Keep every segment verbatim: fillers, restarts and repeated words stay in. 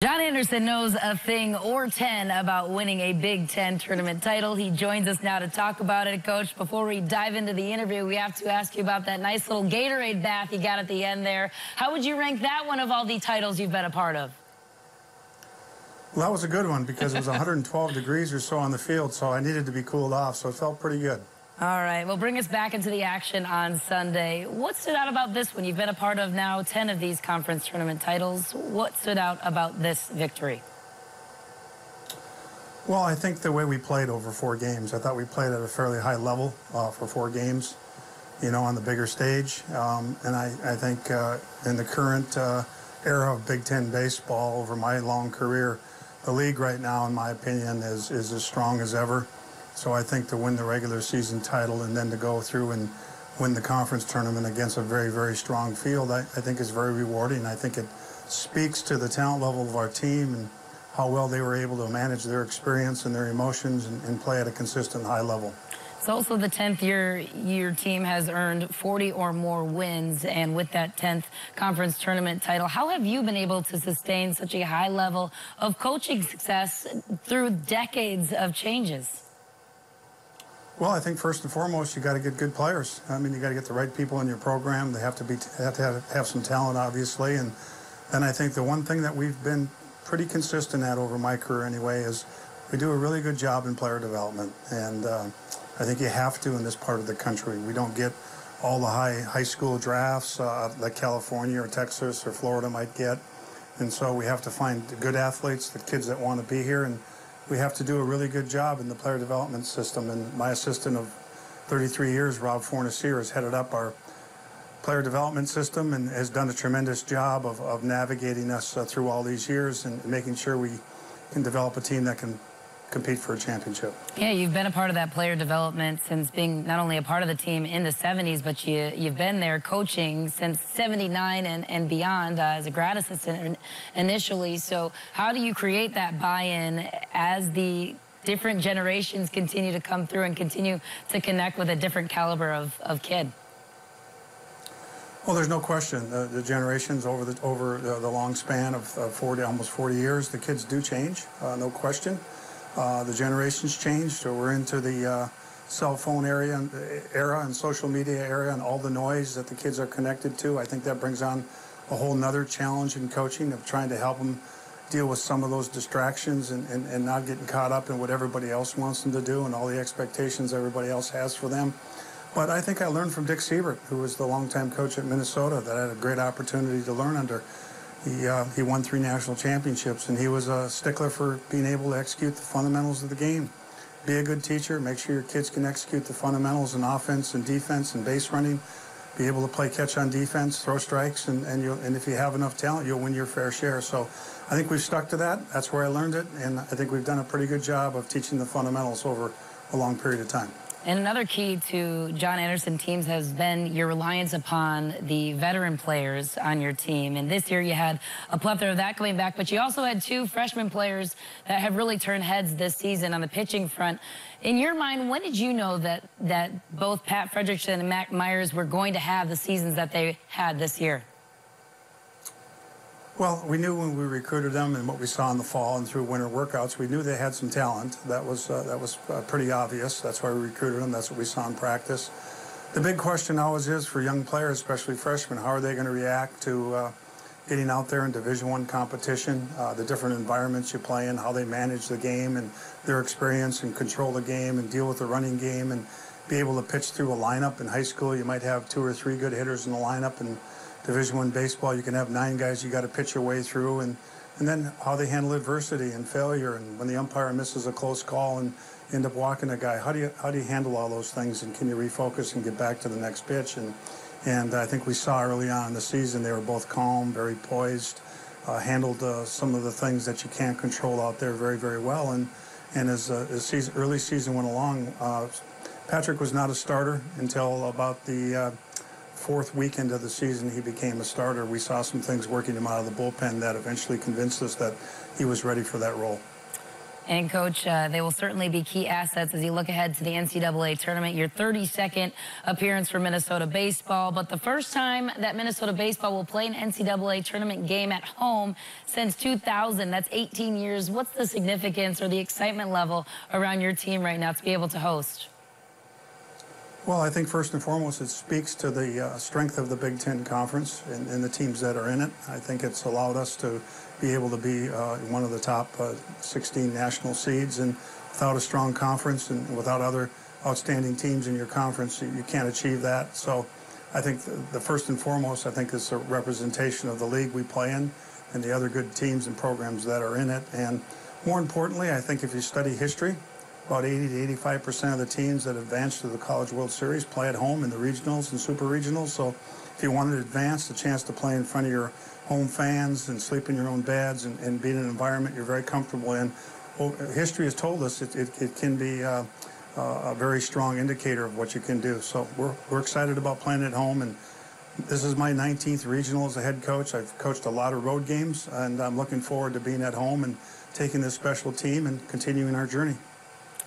John Anderson knows a thing or ten about winning a Big Ten tournament title. He joins us now to talk about it. Coach, before we dive into the interview, we have to ask you about that nice little Gatorade bath you got at the end there. How would you rank that one of all the titles you've been a part of? Well, that was a good one because it was one hundred twelve degrees or so on the field, so I needed to be cooled off, so it felt pretty good. All right, well, bring us back into the action on Sunday. What stood out about this one? You've been a part of now ten of these conference tournament titles. What stood out about this victory? Well, I think the way we played over four games. I thought we played at a fairly high level uh, for four games, you know, on the bigger stage. Um, and I, I think uh, in the current uh, era of Big Ten baseball over my long career, the league right now, in my opinion, is, is as strong as ever. So I think to win the regular season title and then to go through and win the conference tournament against a very, very strong field, I, I think is very rewarding. I think it speaks to the talent level of our team and how well they were able to manage their experience and their emotions and, and play at a consistent high level. It's also the tenth year your team has earned forty or more wins, and with that tenth conference tournament title, how have you been able to sustain such a high level of coaching success through decades of changes? Well, I think first and foremost, you got to get good players. I mean, you got to get the right people in your program. They have to be have to have, have some talent, obviously. And then I think the one thing that we've been pretty consistent at over my career, anyway, is we do a really good job in player development. And uh, I think you have to in this part of the country. We don't get all the high high school drafts uh, that California or Texas or Florida might get. And so we have to find good athletes, the kids that want to be here, and we have to do a really good job in the player development system. And my assistant of thirty-three years, Rob Fornacier, has headed up our player development system and has done a tremendous job of, of navigating us uh, through all these years and making sure we can develop a team that can compete for a championship. Yeah, you've been a part of that player development since being not only a part of the team in the seventies, but you, you've been there coaching since seventy-nine and, and beyond uh, as a grad assistant initially. So how do you create that buy-in as the different generations continue to come through and continue to connect with a different caliber of, of kid? Well, there's no question. The, the generations over the, over the, the long span of uh, forty, almost forty years, the kids do change, uh, no question. Uh, the generations changed, so we're into the uh, cell phone area and, era and social media area and all the noise that the kids are connected to. I think that brings on a whole nother challenge in coaching of trying to help them deal with some of those distractions and, and, and not getting caught up in what everybody else wants them to do and all the expectations everybody else has for them. But I think I learned from Dick Siebert, who was the longtime coach at Minnesota, that I had a great opportunity to learn under. He, uh, he won three national championships, and he was a stickler for being able to execute the fundamentals of the game. Be a good teacher. Make sure your kids can execute the fundamentals in offense and defense and base running. Be able to play catch on defense, throw strikes, and, and, you'll, and if you have enough talent, you'll win your fair share. So I think we've stuck to that. That's where I learned it, and I think we've done a pretty good job of teaching the fundamentals over a long period of time. And another key to John Anderson teams has been your reliance upon the veteran players on your team. And this year you had a plethora of that coming back, but you also had two freshman players that have really turned heads this season on the pitching front. In your mind, when did you know that, that both Pat Fredrickson and Mac Myers were going to have the seasons that they had this year? Well, we knew when we recruited them and what we saw in the fall and through winter workouts, we knew they had some talent. That was uh, that was uh, pretty obvious. That's why we recruited them. That's what we saw in practice. The big question always is for young players, especially freshmen, how are they going to react to uh, getting out there in Division One competition, uh, the different environments you play in, how they manage the game and their experience and control the game and deal with the running game and be able to pitch through a lineup. In high school, you might have two or three good hitters in the lineup, and Division One baseball, you can have nine guys you got to pitch your way through, and, and then how they handle adversity and failure, and when the umpire misses a close call and end up walking a guy, how do you how do you handle all those things, and can you refocus and get back to the next pitch? And and I think we saw early on in the season they were both calm, very poised, uh, handled uh, some of the things that you can't control out there very, very well. And and as uh, as season, early season went along, uh, Patrick was not a starter until about the Uh, fourth weekend of the season. He became a starter. We saw some things working him out of the bullpen that eventually convinced us that he was ready for that role. And, Coach, uh, they will certainly be key assets as you look ahead to the N C double A tournament, your thirty-second appearance for Minnesota baseball, but the first time that Minnesota baseball will play an N C double A tournament game at home since two thousand. That's eighteen years. What's the significance or the excitement level around your team right now to be able to host? Well, I think first and foremost, it speaks to the uh, strength of the Big Ten Conference and, and the teams that are in it. I think it's allowed us to be able to be uh, one of the top uh, sixteen national seeds. And without a strong conference and without other outstanding teams in your conference, you, you can't achieve that. So I think the, the first and foremost, I think it's a representation of the league we play in and the other good teams and programs that are in it. And more importantly, I think if you study history, about eighty to eighty-five percent of the teams that advance to the College World Series play at home in the regionals and super regionals. So if you wanted to advance, the chance to play in front of your home fans and sleep in your own beds and, and be in an environment you're very comfortable in, well, history has told us it, it, it can be uh, uh, a very strong indicator of what you can do. So we're, we're excited about playing at home. And this is my nineteenth regional as a head coach. I've coached a lot of road games, and I'm looking forward to being at home and taking this special team and continuing our journey.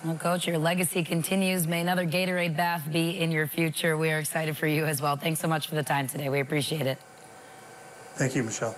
Well, Coach, your legacy continues. May another Gatorade bath be in your future. We are excited for you as well. Thanks so much for the time today. We appreciate it. Thank you, Michelle.